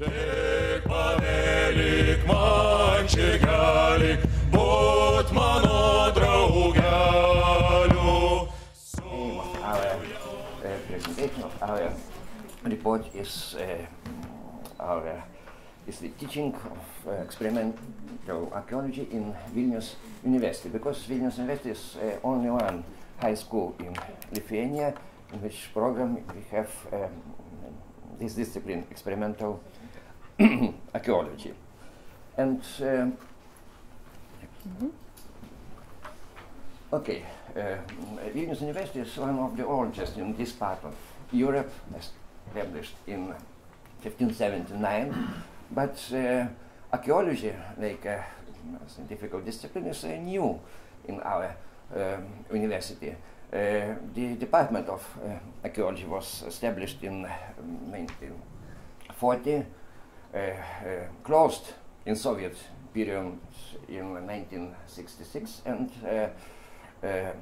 Presentation of our report is the teaching of experimental archaeology in Vilnius University, because Vilnius University is only one high school in Lithuania in which program we have this discipline, experimental archaeology. And okay, Vilnius University is one of the oldest in this part of Europe, established in 1579, but archaeology, like a scientific discipline, is new in our university. The department of archaeology was established in 1940, closed in Soviet period in 1966, and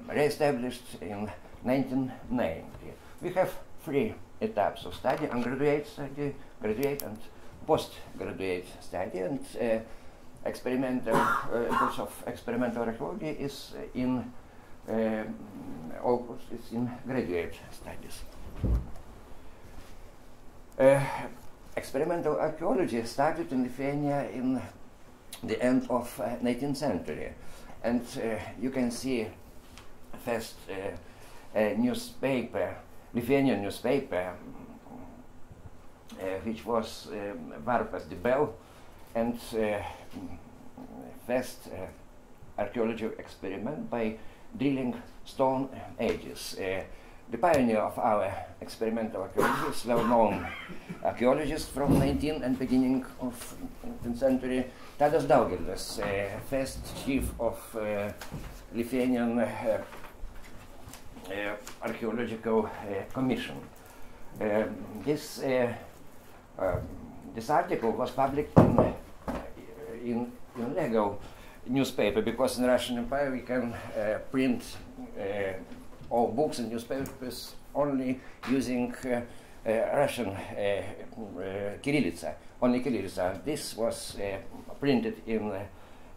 re-established in 1990. We have three etapes of study: undergraduate study, graduate and postgraduate study, and experimental course of experimental archaeology is in it's in graduate studies. Experimental archaeology started in Lithuania in the end of 19th century, and you can see first newspaper, Lithuanian newspaper, which was Varpas, the bell, and first archaeological experiment by drilling stone ages. The pioneer of our experimental archaeology is well-known archaeologist from 19th and beginning of 20th century, Tadas Daugilis, first chief of Lithuanian archaeological commission. This article was published in legal newspaper, because in Russian Empire we can print all books and newspapers only using Russian Kyrillica, only Kyrillica. This was printed in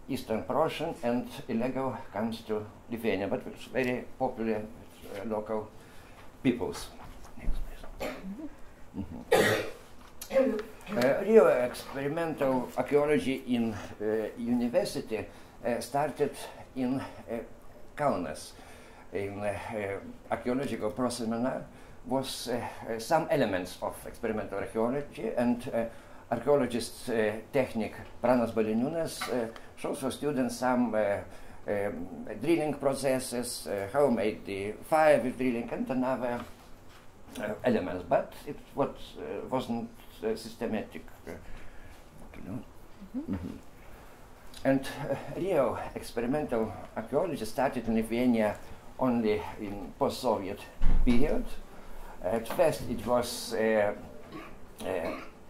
Eastern Prussian, and illegal comes to Lithuania, but it's very popular with local peoples. Real experimental archaeology in university started in Kaunas. In archaeological proseminar was some elements of experimental archaeology, and archaeologist technique Pranas Baleniūnas shows for students some drilling processes, how made the fire with drilling, and another elements, but it wasn't systematic. And real experimental archaeology started in Lithuania only in post-Soviet period. At first it was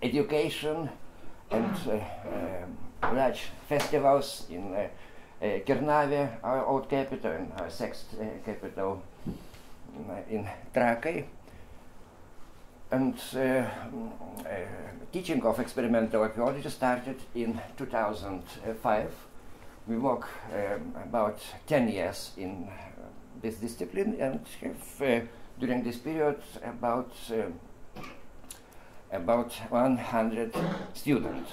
education and large festivals in Kernavė, our old capital, and our sixth capital in Trakai. And teaching of experimental archaeology started in 2005. We work about 10 years in this discipline, and have during this period about 100 students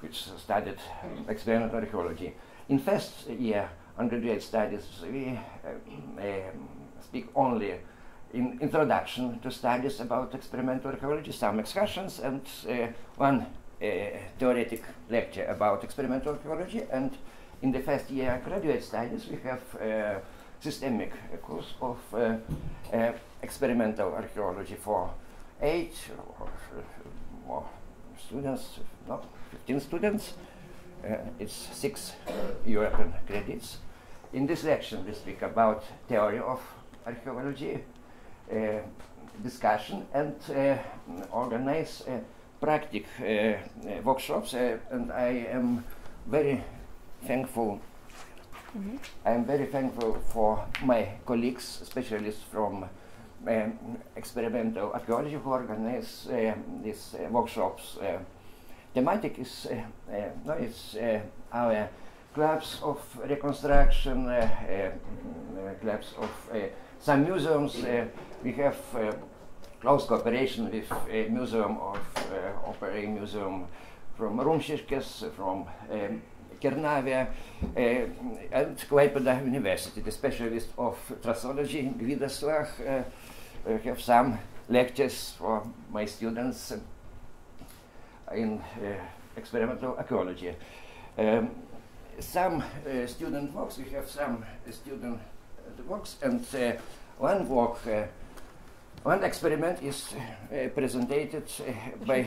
which studied experimental archaeology. In first year undergraduate studies we speak only in introduction to studies about experimental archaeology, some excursions, and one theoretic lecture about experimental archaeology. And in the first year graduate studies we have systemic course of experimental archaeology for 8 or more students, not 15 students. It's 6 European credits. In this section we speak about theory of archaeology, discussion, and organize practical workshops, and I am very thankful. I am very thankful for my colleagues, specialists from experimental archaeology, who organize these workshops thematic is no, it's our clubs of reconstruction, clubs of some museums. We have close cooperation with a museum of opera museum from Rumšiškės, from Kernavė, and Klaipeda University. The specialist of traceology, Vidas Lach, have some lectures for my students in experimental archaeology. Some student works, we have some student works, and one work, one experiment is presented by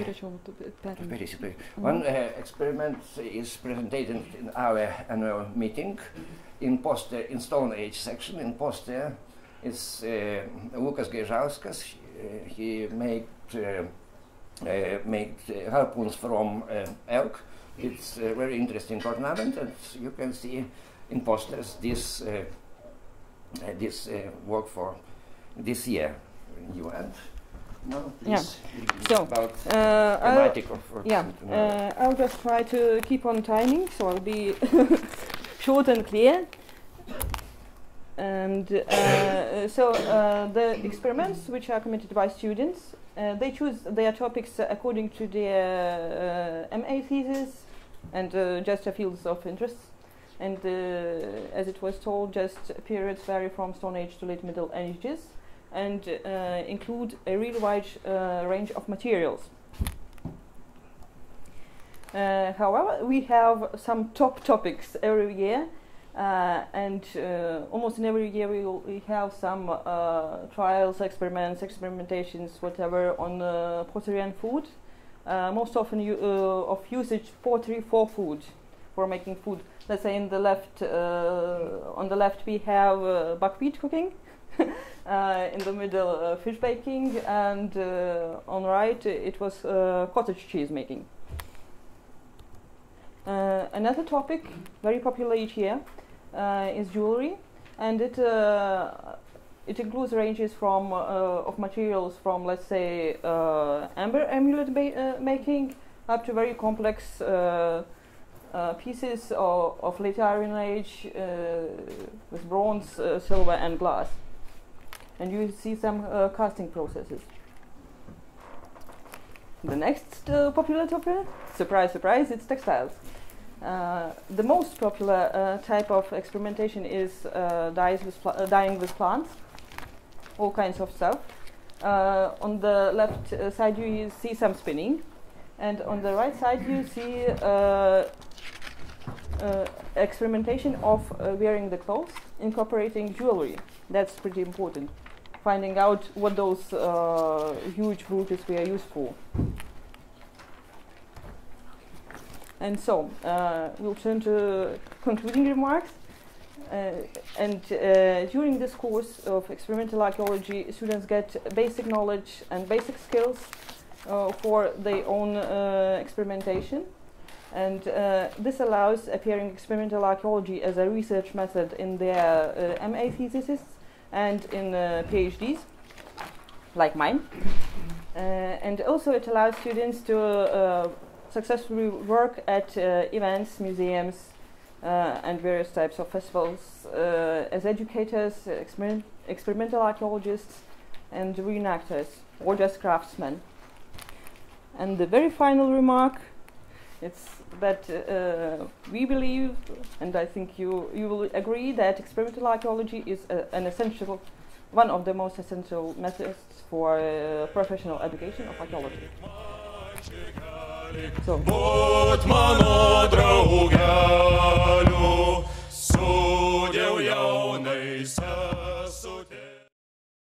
one experiment is presented in our annual meeting in poster, in Stone Age section. In poster is Lukas Gieralskas. He made harpoons from elk. It's a very interesting ornament, and you can see in posters this this work for this year. You add? No, yeah. So about thematic of yeah. I'll just try to keep on timing, so I'll be short and clear. And so the experiments which are committed by students, they choose their topics according to their MA thesis and just their fields of interest. And as it was told, just periods vary from Stone Age to late Middle Ages, and include a really wide range of materials. However, we have some top topics every year, and almost in every year we have some trials, experiments, experimentations, whatever, on pottery and food. Most often of usage pottery for food, for making food. Let's say in the left, on the left we have buckwheat cooking. In the middle, fish baking, and on right it was cottage cheese making. Another topic very popular each year is jewelry, and it includes ranges from of materials from, let's say, amber amulet making up to very complex pieces of late Iron Age with bronze, silver, and glass. And you see some casting processes. The next popular topic, surprise, surprise, it's textiles. The most popular type of experimentation is dyeing with plants, all kinds of stuff. On the left side you see some spinning, and on the right side you see experimentation of wearing the clothes, incorporating jewelry. That's pretty important. Finding out what those huge rupees were used for. And so we'll turn to concluding remarks. During this course of experimental archaeology, students get basic knowledge and basic skills for their own experimentation. And this allows appearing experimental archaeology as a research method in their MA theses and in PhDs, like mine. And also it allows students to successfully work at events, museums, and various types of festivals as educators, experimental archaeologists, and reenactors, or just craftsmen. And the very final remark, it's that we believe, and I think you will agree, that experimental archaeology is an essential, one of the most essential methods for professional education of archaeology. So.